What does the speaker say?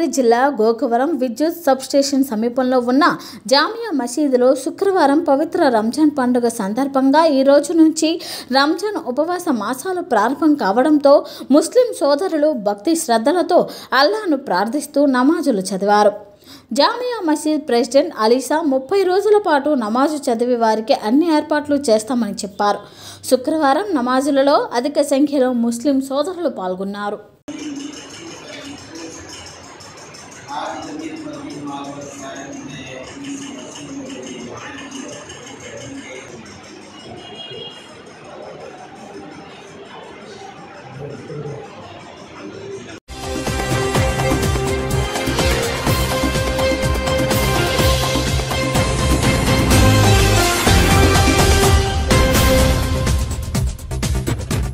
గోదావరి జిల్లా గోకవరం విద్యుత్ సబ్స్టేషన్ సమీపంలో ఉన్న జామియా మసీదులో శుక్రవారం పవిత్ర రంజాన్ పండుగ సందర్భంగా ఈ రోజు నుంచి రంజాన్ ఉపవాస మాసాలు ప్రారంభం కావడంతో ముస్లిం సోదరులు భక్తి శ్రద్ధలతో అల్లాను ప్రార్థిస్తూ నమాజులు చదివారు. జామియా మసీద్ ప్రెసిడెంట్ అలీసా 30 రోజుల పాటు నమాజు చదివి వారికి అన్ని ఏర్పాట్లు చేస్తామని చెప్పారు. శుక్రవారం నమాజులలో అధిక సంఖ్యలో ముస్లిం సోదరులు పాల్గొన్నారు.